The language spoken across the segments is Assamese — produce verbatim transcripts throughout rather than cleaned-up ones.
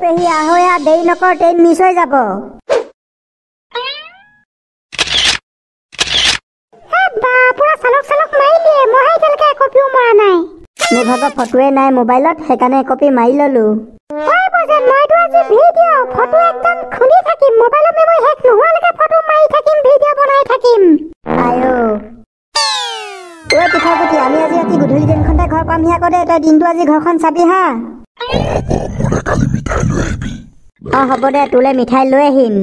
পেহী আহো আর দেরি নকর, ট্রেন মিস হয়ে যাব। মোৰ ভাগৰ ফটোৱে নাই মোবাইলত, সেইকাৰণে কপি মাৰি ললো। আমি আজি অতি গধূলি দিনখনতে ঘৰ পামহি, আকৌ তই দিনটো আজি ঘৰখন চাবি হা। অ হ'ব দে, তোলে মিঠাই লৈ আহিম।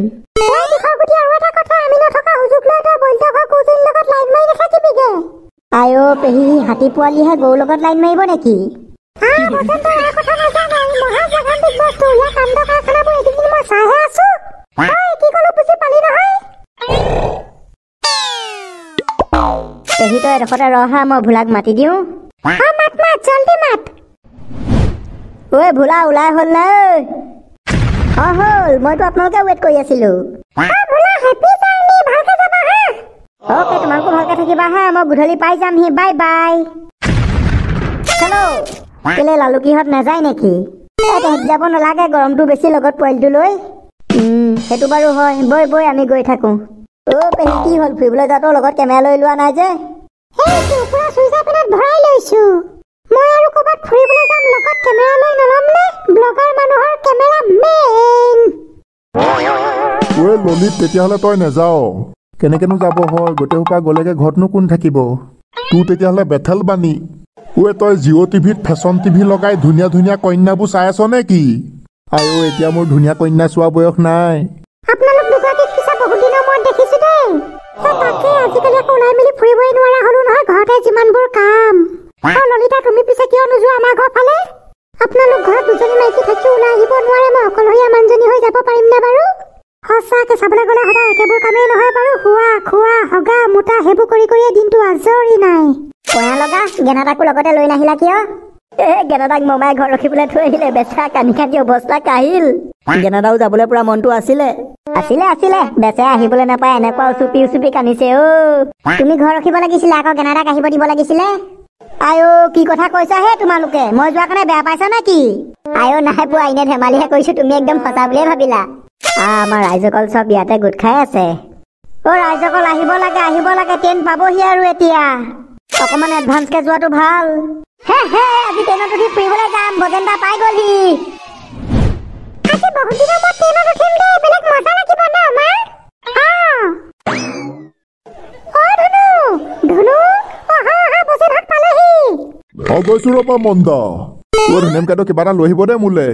আয়ো পেহী, হাতী পোৱালিহে গৰুৰ লগত লাইন মাৰিব নেকি? পেহী তই এডোখৰতে ৰ হা, মই ভোলাক মাতি দিওঁ। ঐ ভোলা, ওলাই হ'ল না? অ হ'ল, মইতো আপোনালোকে ৱেইট কৰি আছিলো। অ'কে, তোমালোকো ভালকে থাকিবা হা, মই গধূলি পাই যামহি। Bye bye. চলো। কেলে লালুকিহঁত নাযায় নেকি? তেহেঁত যাব নালাগে, গৰমটো বেছি, লগত পোৱালিটো লৈ। সেইটো বাৰু হয়, বৈ বৈ আমি গৈ থাকো। অ' পেহী, কি হ'ল? ফুৰিবলৈ যাওঁতো লগত কেমেৰা লৈ লোৱা নাই যে? ঐ ললিত, তেতিয়াহ'লে তই নাযাও। কেনেকেনো যাব হয়, গোটেই সোপা গ'লেগে ঘৰতনো কোন থাকিব? তোৰ তেতিয়াহ'লে বেথেল বাণী। ঐ তই জিঅ' টিভিত ফেশ্বন টিভি লগাই ধুনীয়া ধুনীয়া কন্যাবোৰ চাই আছ নে কি? আই ঐ, এতিয়া মোৰ ধুনীয়া কন্যা চোৱা বয়স নাই। সঁচাকে চাবলৈ গ'লে সদায় একেবোৰ কামেই নহয় বাৰু, খোৱা খোৱা হগা মোটা সেইবোৰ কৰি কৰিয়ে দিনটো আজৰি নাই। কয়া লগা গেনাদাকো লগতে লৈ নাহিলা কিয়? এ গেনাদাক মমাই ঘৰ ৰখিবলৈ থৈ আহিলে, বেচেৰা কান্দি কান্দি অৱস্থা কাহিল। গেনাদাও যাবলৈ পুৰা মনটো আছিলে আছিলে আছিলে বেচেৰা আহিবলৈ নাপায় এনেকুৱা উচুপি উচুপি কান্দিছে। অ তুমি ঘৰ ৰখিব লাগিছিলে, আকৌ গেনাদাক আহিব দিব লাগিছিলে। আই অ, কি কথা কৈছা হে তোমালোকে? মই যোৱা কাৰণে বেয়া পাইছা নে কি? আই অ নাই পোৱা, এনে ধেমালিহে কৈছো, তুমি একদম সঁচা বুলিয়ে ভাবিলা। আমাৰ ৰাইজসকল চব ইয়াতে গোট খাই আছে। অ ৰাইজসকল আহিব লাগে আহিব লাগে, ট্ৰেইন পাবহি আৰু এতিয়া। অকমান এডভান্সকে যোৱাটো ভাল। হে হে, আজি ট্ৰেইনত উঠি ফুৰিবলৈ যাম, বজেন্দা পাই গ'লি। আজি বহুত দিনৰ মূৰত ট্ৰেইনত উঠিম দে, বেলেগ মজা লাগিব ন আমাৰ? অ ধনু ধনু, অহা অহা, বজেন্দাত পালেহি। অ গৈছো ৰ'বা মন্দ। তোৰ ধুনীয়ামকাটো কিবা এটা লৈ আহিব দে মোলে।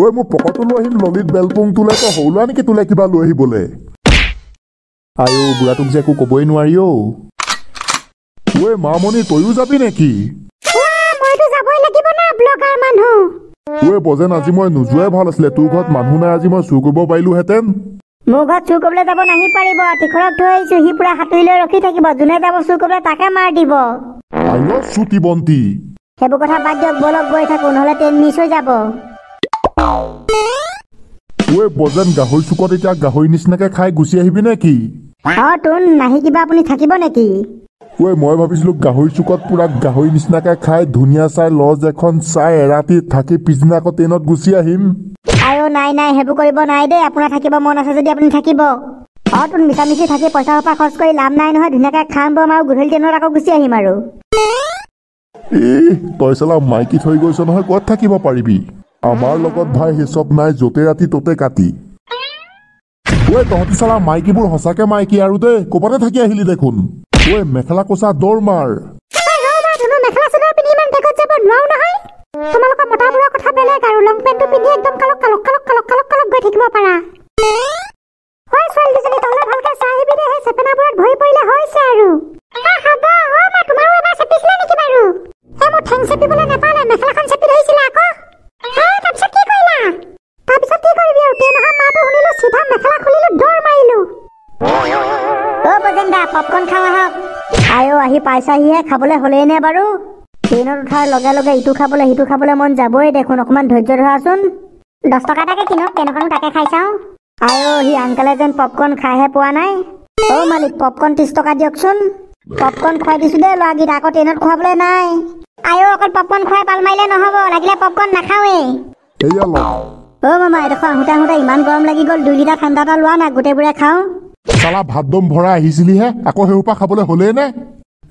ঐ মোৰ পকৰটো লৈ আহিম, ললিত বেলপুং তোলে তই সৌলোৱা নেকি তোলে কিবা লৈ আহিবলে? আই অ, বুঢ়াটোক যে একো কবই নোৱাৰি অ। ঐ মামনি, তইও যাবি নেকি? ঐ বজেন, আজি মই নোযোৱাই ভাল আছিলে, তোৰ ঘৰত মানুহ নাই, আজি মই চুৰ কৰিব পাৰিলোহেঁতেন। মোৰ ঘৰত চুৰ কৰিবলৈ যাব নাহি পাৰিব, টিখৰক থৈ আহিছো, সি পুৰা হাতুৰি লৈ ৰখি থাকিব, যোনে যাব চুৰ কৰিবলৈ তাকে মাৰ দিব। আই অ চুটি বন্তি, সেইবোৰ কথা বাদ দিয়ক, বলক গৈ থাকো, নহ'লে ট্ৰেইন মিছ হৈ যাব। ঐ বজেন, গাহৰি চুকত এতিয়া গাহৰি নিচিনাকে খাই গুচি আহিবি নেকি? অ তোন নাহি কিবা আপুনি থাকিব নেকি? ঐ মই ভাবিছিলো গাহৰি চুকত পুৰা গাহৰি নিচিনাকে খাই ধুনীয়া চাই লজ এখন চাই এৰাতি থাকি পিছদিনা আকৌ ট্ৰেইনত গুচি আহিম। আই অ নাই নাই, সেইবোৰ কৰিব নাই দেই, আপোনাৰ থাকিব মন আছে যদি আপুনি থাকিব। অ তোন মিছা মিছি থাকি পইচা সোপা খৰচ কৰি লাভ নাই নহয়, ধুনীয়াকে খাম বম আৰু গধূলি ট্ৰেইনত আকৌ গুচি আহিম আৰু। এই তই চলা মাইকী থৈ গৈছ নহয়, ক'ত থাকিব পাৰিবি? আমাৰ লগত ভাই হিচাপ নাই, য'তে ৰাতি ত'তে কাটি। ঐ তহঁতি চালা মাইকীবোৰ সঁচাকে মাইকী আৰু দেই, ক'বাতে থাকি আহিলি দেখোন। ঐ মেখেলা কোচা দৌৰ মাৰ। আহি পাইছাহিহে, খাবলৈ হ'লেই নে বাৰু? ট্ৰেইনত উঠাৰ লগে লগে ইটো খাবলৈ সিটো খাবলৈ মন যাবই দেখোন, অকণমান ধৈৰ্য ধৰাচোন। দহ টকা এটাকে কিনক, ট্ৰেইনখনো তাকে খাই চাওঁ। আই অ, সি আংকালে যেন পপকৰ্ণ খাইহে পোৱা নাই। অ মালিক, পপকৰ্ণ ত্ৰিছ টকা দিয়কচোন। পপকৰ্ণ খুৱাই দিছো দেই ল'ৰাকেইটা, আকৌ ট্ৰেইনত খুৱাবলৈ নাই। আই অ, অকল পপকৰ্ণ খুৱাই পাল মাৰিলে নহ'ব, লাগিলে পপকৰ্ণ নাখাওৱেই। ও মামা এটা খা হুতা হুতা ইমান গরম লাগি গল দুই লিটার ঠান্ডা এটা লওয়া না গোটে বুড়া খাও সালা ভাতদম ভরা আহিছিলি হে আকো হেউপা খাবলে হলে নে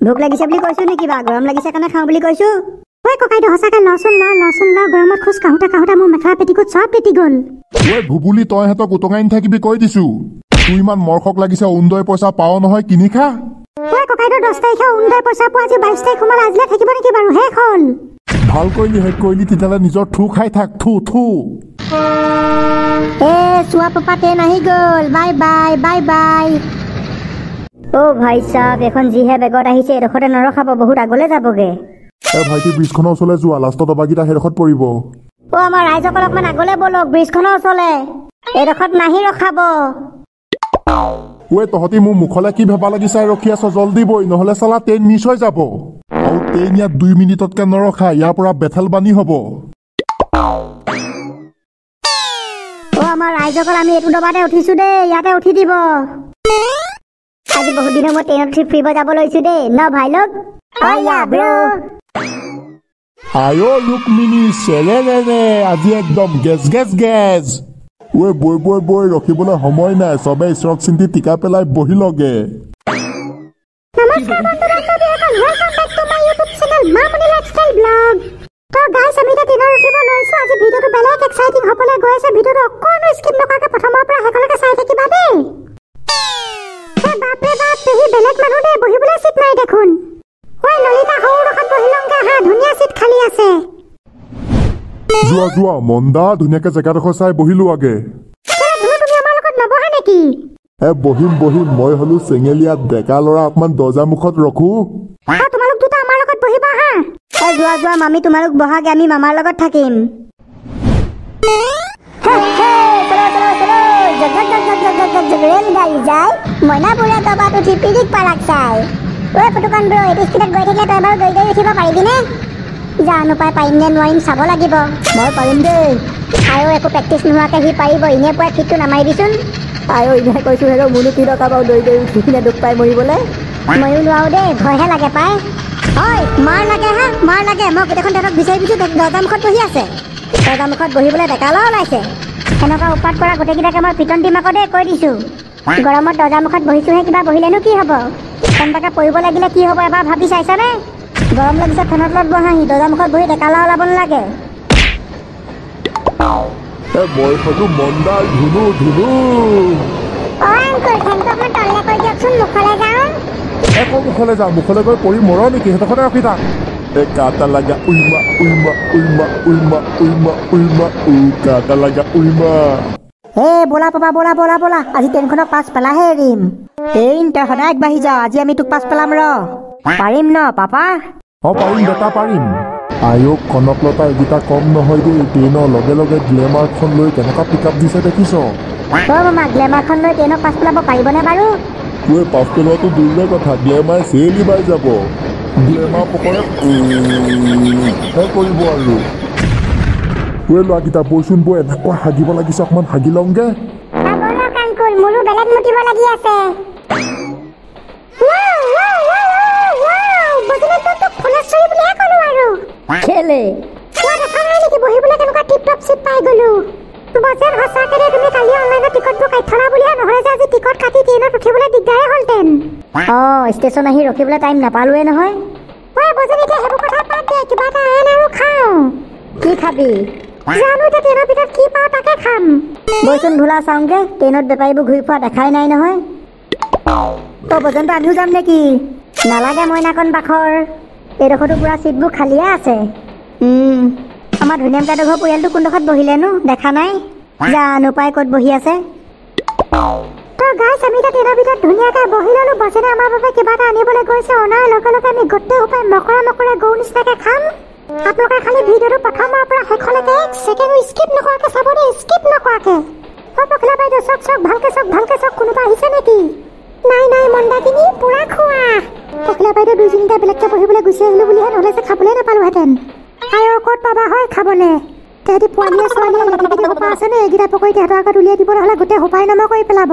ভোক লাগিছে বলি কইছো নেকি বা গরম লাগিছে কানে খাও বলি কইছো ওই ককাইটো হসাকা লসুন না লসুন না গরমত খোস কাহুতা কাহুতা মো মেখা পেটি কো সব পেটি গল ওই ভুবুলি তয় হেত গুটঙাইন থাকিবি কই দিছু তুই মান মরখক লাগিছে উন্দয় পয়সা পাও নহয় কিনি খা ওই ককাইটো দশ তারিখে উন্দয় পয়সা পাওজি বাইশ তারিখ মাল আজলে থাকিব নেকি বাৰু হে খল ভাল কইলি হে কইলি তিতালা নিজৰ থু খাই থাক থু থু ए सुआ पापा ते नहीं गोल बाय बाय बाय बाय ओ भाई साहब এখন জিহে বেগত আহিছে এরখতে নৰখাব বহুত আগলে যাবগে এ ভাইটি ব্রিজখনৰ ওচৰলৈ যোৱা লাষ্টত বাগিটা হেৰখত পৰিব ও আমাৰ ৰাইজসকলকমান আগলে বলক ব্রিজখনৰ ওচৰলৈ এৰখত নাহি ৰখাব ওয়ে তহতি মু মুখলা কি ভাবা লাগিছে ৰখিয়াছ জলদি বই নহলে সালা তেন মিছ হৈ যাব আৰু তেন ইয়া দুই মিনিটতকে নৰখা ইয়াৰ পৰা বেথাল বানি হ'ব আমার রাইজকল আমি এটু ডবাতে উঠিছো দে ইয়াতে উঠি দিব আজি বহুত দিনৰ মই ট্ৰেইনত ট্ৰিপ ফ্ৰিব যাব লৈছো দে ন ভাই লোক আয়া ব্রো আয়ো লুকমিনি সেলে রে রে আজি একদম গেস গেস গেস ওই বই বই বই ৰখিবলৈ সময় নাই সবে স্টক চিন্তি টিকা পেলাই বহি লগে নমস্কাৰ বন্ধুরা সবাই এখন welcome back to my YouTube channel Mamoni lifestyle blog তো গাইস আমি এটা ট্ৰেইনত উঠিব লৈছো আজি ভিডিওটো বেলেগ এক্সাইটিং হ'বলৈ গৈ আছে ভিডিওটো অকনো স্কিপ নকৰাকৈ প্ৰথমৰ পৰা হেকলকে চাই থাকিবা দেই এ বাপে বাপ পেহি বেলেগ মানুহ দে বহিবলৈ সিট নাই দেখোন ওই ললিতা হউ ৰখন বহিলংকা হা ধুনিয়া সিট খালি আছে জুৱা জুৱা মন্দা ধুনিয়াকে জেগাটো চাই বহিলো আগে তুমি তুমি আমাৰ লগত নবহা নেকি এ বহিম বহিম মই হলো চেঙেলিয়া ডেকা লৰা অকমান দজা মুখত ৰখো আ তোমালোক দুটা আমাৰ লগত বহিবা হা এ জুৱা জুৱা মামি তোমালোক বহাগে আমি মামাৰ লগত থাকিম हे हे चलो चलो चलो जग जग जग जग जग जग रेल गाड़ी जाए मना बोला तब तो ठीक पिरिक पराक साए ओए फटुकान ब्रो एटिस किदा गय थेला तब गय गय उठिबा पाइबि ने जानो पाए पाइन ने नोइम साबो लागिबो मोर पाइन दे आयो एको प्रैक्टिस नुवा के ही पाइबो इने पय फिटु नमाई दिसुन आयो इने कइसु हेरो मुनी तिरो काबो गय गय उठिले दुख पाए मरि बोले मयु नुवाओ दे भयहे लागे पाए ओय मार लागे हा मार लागे म देखन तक बिचाइ बिचु ददाम खत बहि आसे দজা মুখত বহিবলৈ ডেকালা ওলাইছে এনেকুৱা উৎপাত কৰা গোটেইকেইটাকে মই পিটন দিমাক দে কৈ দিছো গৰমত দজা মুখত বহিছোহে কিবা বহিলেনো কি হ'ব কেনেবাকৈ পৰিব লাগিলে কি হ'ব এবাৰ ভাবি চাইছানে গৰম লাগিছে ফেনত লগত বহাহি দজা মুখত বহি ডেকালা ওলাব নালাগে এই মই ফটো মন্দাৰ ধুনু ধুনু অংকল ফেনটোখন তললে কৈ দিয়কচোন মুখলৈ যাওঁ একো মুখলৈ যাওঁ মুখলৈ গৈ পৰি মৰ নেকি হেতখনে ৰখি থাক Eka talaga ulma ulma ulma ulma ulma ulma uka talaga ulma Hey bola papa bola bola bola aji tenkhonok pas pela he rim Ein ta hodak bahi ja aji ami tuk pas pelam ro Parim no papa Ho parim beta parim Ayok konok lota egita kom no hoy de teno loge loge glamour khon loi kenaka pick up dise dekhiso Ho mama glamour khon loi teno pas pelabo paribone baru Oi pas pelo to durre kotha glamour seli bai jabo গ্লেমা পকৰে হে কৰিব আৰু ওৱে লগিতা বসুন বয়ে নাক হাগিব লাগিছে অকমান হাগি লংগে আবলা কাংকুল মুলু বেলেগ মুটিব লাগি আছে ওয়াও ওয়াও ওয়াও ওয়াও বদলে তো তো ফলাছৰি বুলি কলো আৰু খেলে ওৱা দেখা নাই নেকি বহিবলৈ কেনেকা টিপ টপ সিট পাই গলো বছৰ হসা কৰে তুমি কালি অনলাইনত টিকট বুক আইথনা বুলিয়া নহৰে যে আজি টিকট কাটি ট্ৰেইনত উঠিবলৈ দিগদাৰে হ'লতেন অ স্টেচন আহি ৰখিবলৈ টাইম নাপালোৱে নহয় ওই বজনীকে হেব কথা পাত দে কিবা এটা আন আৰু খাও কি খাবি জানো তে তেৰ ভিতৰত কি পাও তাকে খাম বৈচন ভুলা চাওঁগে ট্ৰেইনত বেপাইব ঘূৰি ফুৰা দেখাই নাই নহয় তো বজনটো আধু যাম নেকি নালাগে মইনাকন বাখৰ এইডোখৰটো পুৰা চিটবোৰ খালিয়ে আছে উম আমাৰ ধুনীয়াম কাটো ঘৰ পৰিয়ালটো কোনডোখৰত বহিলেনো দেখা নাই জানো পাই ক'ত বহি আছে তো গাইস আমি তা তেৰ ভিতৰত ধুনীয়াকৈ বহিললো বছেনে আমাৰ বাবে কিবা এটা আনিবলৈ গৈছে অনাৰ লগে লগে আমি গটে উপায় মকৰা মকৰা গৌন নিচিনাকৈ খাম আপোনালোকে খালি ভিডিঅ'টো প্ৰথমৰ পৰা শেষলৈকে এক ছেকেণ্ডো স্কিপ নকৰাকৈ চাব দেই স্কিপ নকৰাকৈ পকলা বাইদেউ চক চক ভালকৈ চক ভালকৈ চক কোনোবা আহিছে নেকি নাই নাই মন্দাকিনি পুৰা খোৱা পকলা বাইদেউ দুজনীটা বেলেগকৈ বহিবলৈ গুচি আহিলোঁ বুলিহে নহ'লে যে খাবলৈ নাপালোহেঁতেন আৰু ক'ত পাবা হয় খাবলৈ তেহেঁতি পোৱালিয়ে ছোৱালীয়ে এইকেইটা সোপা আছেনে এইকেইটা পকৰি তেহেঁতৰ আগত উলিয়াই দিব নহ'লে গোটেই সোপাই নমা কৰি পেলাব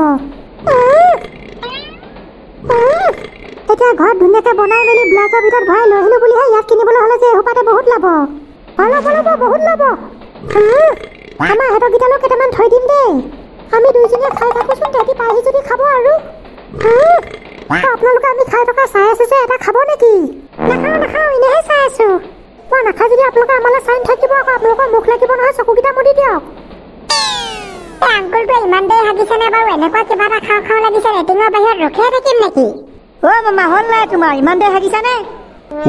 এতিয়া ঘৰত ধুনীয়াকৈ বনাই মেলি ব্লাউজৰ ভিতৰত ভৰাই লৈ আহিলোঁ বুলিহে ইয়াত কিনিবলৈ হ'লে যে এসোপাতে বহুত ল'ব অলপ অলপ বহুত ল'ব আমাৰ হাতকেইটালৈ কেইটামান থৈ দিম দে। আমি দুইজনে খাই থাকোচোন, যদি পাৰি যদি খাব আৰু। আপোনালোকে আমি খাই থকা চাই আছে যে এটা খাব নেকি? নাখাওঁ নাখাওঁ এনেহে চাই আছো। মই নাখাওঁ যদি আপোনালোকে আমালৈ চাই থাকিব, আকৌ আপোনালোকৰ মুখ লাগিব নহয়, চকুকেইটা মুদি দিয়ক। আংকুলটো ইমান দেৰি হাগিছেনে বাৰু? এনেকুৱা কিবা এটা খাওঁ খাওঁ লাগিছে, ৰেটিঙৰ বাহিৰত ৰখিয়ে থাকিম নেকি? অ' মামা হ'ল নাই তোমাৰ? ইমান দেৰি হাগিছানে?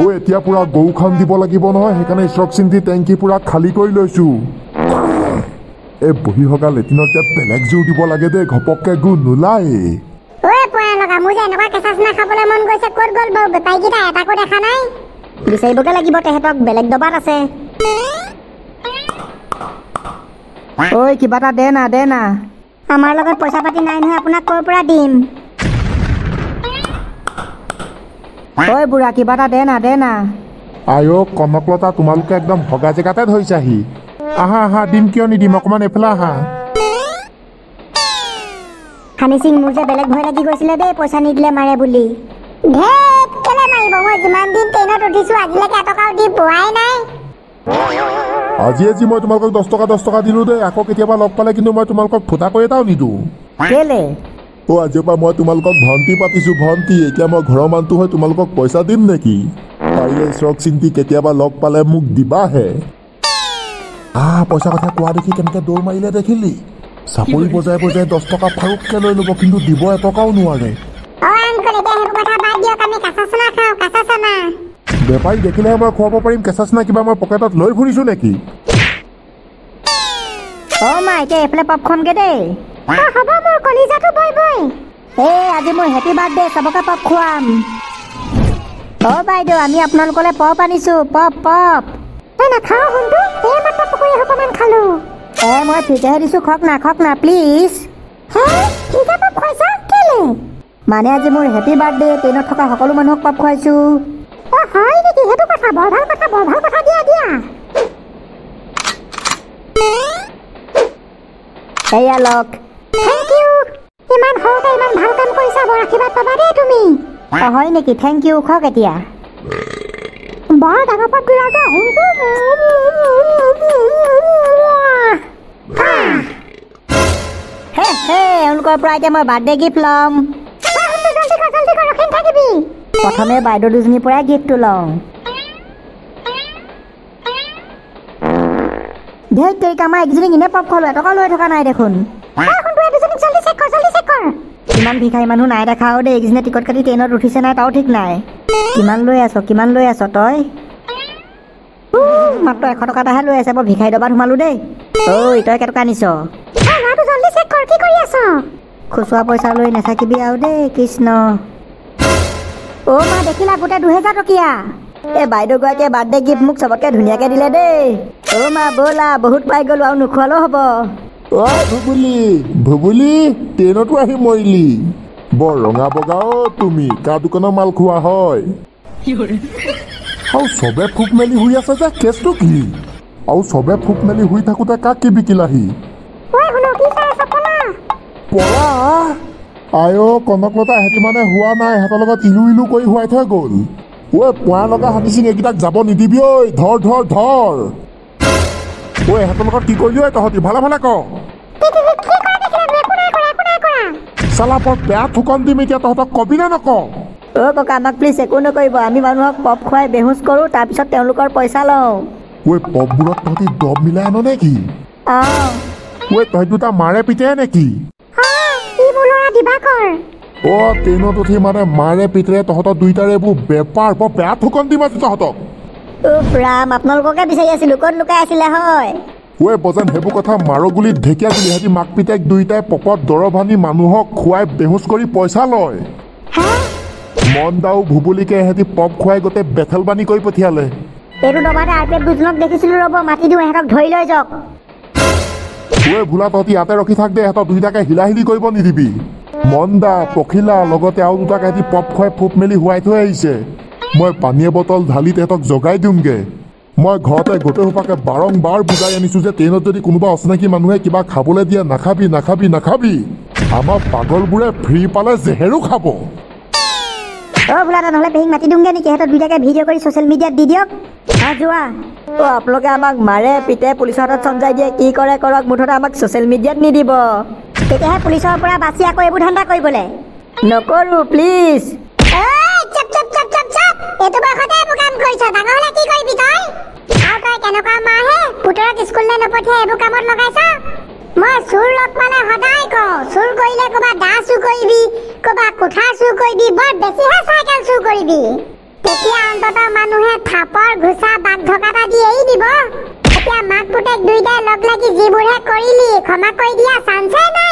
অ' এতিয়া পুৰা গৰু খান দিব লাগিব নহয়, সেইকাৰণে ষ্টক চিন্তি টেংকি পুৰা খালী কৰি লৈছো। এই বহি হগা লেটিনত যে বেলেগ জোৰ দিব লাগে দেই, ঘপককে গু নোলায়। অই পোৱা লগা মোৰ যে এনেকুৱা কেঁচা চিনা খাবলৈ মন গৈছে, ক'ত গ'ল বাৰু বেপাৰীকেইটা? এটাকো দেখা নাই। বিচাৰিবগে লাগিব, তেহেঁতক বেলেগ দবাত আছে। ঐ কিবা এটা দে না দে না। আমাৰ লগত পইচা পাতি নাই নহয়, আপোনাক ক'ৰ পৰা দিম? ঐ বুঢ়া কিবা এটা দে না দে না। আয়ো কনকলতা, তোমালোকে একদম হগা জেগাতে ধৰিছাহি। আহা আহা, দিম কিয় নিদিম, অকণমান এফালে আহা। খানি সিং, মোৰ যে বেলেগ ভয় লাগি গৈছিলে দেই পইচা নিদিলে মাৰে বুলি। ধেত কেলে মাৰিব, মই যিমান দিন ট্ৰেইনত উঠিছো আজিলৈকে এটকাও দি পোৱাই নাই। আজি আজি মই তোমালোকক দহ টকা দহ টকা দিলো দেই, আকৌ কেতিয়াবা লগ পালে কিন্তু মই তোমালোকক ফুটা কৰি এটাও নিদিওঁ। কেলে? অ' আজিৰ পৰা মই তোমালোকক ভণ্টি পাতিছো, ভণ্টি। এতিয়া মই ঘৰৰ মানুহটো হৈ তোমালোকক পইচা দিম নেকি? পাৰিলে চক চিন্তি কেতিয়াবা লগ পালে মোক দিবাহে। আহ, পইচা কথা কোৱা দেখি কেনেকে দৌৰ মাৰিলে দেখিলি? চাপৰি বজাই বজাই দহ টকা ফাৰুককে লৈ ল'ব, কিন্তু দিব এটকাও নোৱাৰে। বেপাৰী দেখিলেহে মই খুৱাব পাৰিম। কেঁচা চিনা কিবা মই পকেটত লৈ ফুৰিছো নেকি? অ' মা, এতিয়া এইফালে পপখনকে দেই। হ'ব, মোৰ কলিজাটো বৈ বৈ। এই আজি মোৰ হেপী বাৰ্থডে, চবকে পপ খুৱাম। অ' বাইদেউ, আমি আপোনালোকলৈ পপ আনিছো, পপ পপ। এই নাখাওঁ শুনটো, এই মাত্ৰ পকৰি অকণমান খালো। এই মই ফ্ৰীজেহে দিছো, খক না খক না প্লিজ। হে, ফ্ৰীজে পপ খুৱাইছা কেলে? মানে আজি মোৰ হেপী বাৰ্থডে, ট্ৰেইনত থকা সকলো মানুহক পপ খুৱাইছো। অ' হয় নেকি? সেইটো কথা বৰ ভাল কথা, বৰ ভাল কথা, দিয়া দিয়া। এয়া লওক। Thank you. ইমান সৰুতে ইমান ভাল কাম কৰিছা, বৰ আশীৰ্বাদ পাবা দেই তুমি। অ' হয় নেকি? Thank you. খক এতিয়া। বৰ ডাঙৰ পপ দিলাতে হুমটো। হে হে, এওঁলোকৰ পৰা এতিয়া মই বাৰ্থডে গিফ্ট ল'ম। জল্দি কৰ জল্দি কৰ, ৰখি নাথাকিবি। প্ৰথমে বাইদেউ দুজনীৰ পৰাই গিফ্টটো লওঁ। ধেই কেক, আমাৰ একজনীক ইনে পপ খোৱালো, এটকা লৈ থকা নাই দেখোন। ইমান ভিখাৰী মানুহ নাই দেখা আৰু দেই, একজনীয়ে টিকট কাটি ট্ৰেইনত উঠিছে নাই তাও ঠিক নাই। কিমান লৈ আছ কিমান লৈ আছ তই? মাত্ৰ এশ টকা এটাহে লৈ আছে, বৰ ভিখাৰী দবাত সোমালো দেই। ঐ তই কেইটকা আনিছ? খুচুৰা পইচা লৈ নাথাকিবি আৰু দেই, কৃষ্ণ। অ' মা, দেখিলা গোটেই দুহেজাৰ টকীয়া। এই বাইদেউ গৰাকীয়ে বাৰ্থডে গিফ্ট মোক চবতকৈ ধুনীয়াকৈ দিলে দেই। অ' মা ব'লা, বহুত পাই গ'লো আৰু নোখোৱালেও হ'ব। অ' ভুবুলি ভুবুলি, ট্ৰেইনতো আহি মৰিলি। বৰ ৰঙা বগা অ' তুমি, কা দোকানৰ মাল খোৱা হয়। আৰু চবে ফুক মেলি শুই আছে যে, কেছটো কি? আৰু চবে ফুক মেলি শুই থাকোঁতে কাক কি বিকিলাহি? পলা আয়ো কনকলতা, হেতি মানে হোৱা নাই, হেতৰ লগত ইলু ইলু কৰি হোৱাই থৈ গ'ল। ঐ পোৱা লগা হাতীচিং, এইকেইটাক যাব নিদিবি ঐ, ধৰ ধৰ ধৰ। ঐ হেতৰ লগত কি কৰিলি ঐ তহঁতি? ভালে ভালে ক। চালা বৰ বেয়া থুকন দিম এতিয়া, তহঁতক কবি নে নক? অ' ককা, আমাক প্লিজ একো নকৰিব। আমি মানুহক পপ খুৱাই বেহুচ কৰোঁ, তাৰপিছত তেওঁলোকৰ পইচা লওঁ। ঐ পপবোৰত তহঁতি দব মিলাই আন নেকি? অঁ। ঐ তহঁতি দুটা মাৰে পিটে নেকি? অ' ট্ৰেইনত উঠি মানে মাৰে পিতৰে তহঁতৰ দুইটাৰে এইবোৰ বেপাৰ, বৰ বেয়া থুকন দিম আজি তহঁতক। ৰাম, আপোনালোককে বিচাৰি আছিলো, ক'ত লুকাই আছিলে হয়? ঐ বজান, সেইবোৰ কথা মাৰ গুলিত ঢেকীয়া গুলি। সিহঁতি মাক পিতেক দুইটাই পপত দৰৱ আনি মানুহক খুৱাই বেহুচ কৰি পইচা লয়। মন্দাও ভুবুলিকে সিহঁতি পপ খুৱাই গোটেই বেথেল বানি কৰি পঠিয়ালে। এইটো দবাতে আৰ্পেট দুজনক দেখিছিলো, ৰ'ব মাতি দিওঁ, সিহঁতক ধৰি লৈ যাওক। ঐ ভোলা, তহঁতি ইয়াতে ৰখি থাক দে, সিহঁতক দুইটাকে হিলাহিলি কৰিব নিদিবি। মন্দা পখিলা লগতে আৰু দুটাক সিহঁতি পপ খুৱাই ফুপ মেলি শুৱাই থৈ আহিছে। মই পানীয়ে বটল ঢালি তেহেঁতক জগাই দিওঁগৈ। মই ঘৰতে গোটেই সোপাকে বাৰম্বাৰ বুজাই আনিছো যে ট্ৰেইনত যদি কোনোবা অচিনাকি মানুহে কিবা খাবলৈ দিয়ে, নাখাবি নাখাবি নাখাবি। আমাৰ পাগলবোৰে ফ্ৰী পালে জেহেৰো খাব। অ' ভোলা, নহ'লে পেহীক মাতি দিওঁগৈ নেকি? সিহঁতক দুইটাকে ভিডিঅ' কৰি ছ'চিয়েল মিডিয়াত দি দিয়ক। যোৱা। तो आपलोग आमक मारे पीटे पुलिस समझाई दिए कि करे करक मुठते आमक सोशल मीडिया निदिब तेतियाहे पुलिसर परा बासी आको एबु धंदा करिबले नकरू प्लीज। चप चप चप चप चप एतो बखते एबु काम करिस डांगर हले की करिबि तई आउ तई केनका मा हे पुतरक स्कूल ले नपठे एबु कामत लगाइस মই চুৰ লগ পালে সদায় কওঁ চুৰ কৰিলে কবা দা চুৰ কৰিবি কবা কোঠা চুৰ কৰিবি বৰ বেছিহে সাইকেল চুৰ কৰিবি তেতিয়া অন্তত মানুহে থাপৰ ঘুচা বাঘ ধকাটা দি এৰি দিব। এতিয়া মাক পুতেক দুইটাই লগ লাগি যিবোৰহে কৰিলি ক্ষমা কৰি দিয়া চান্সে নাই।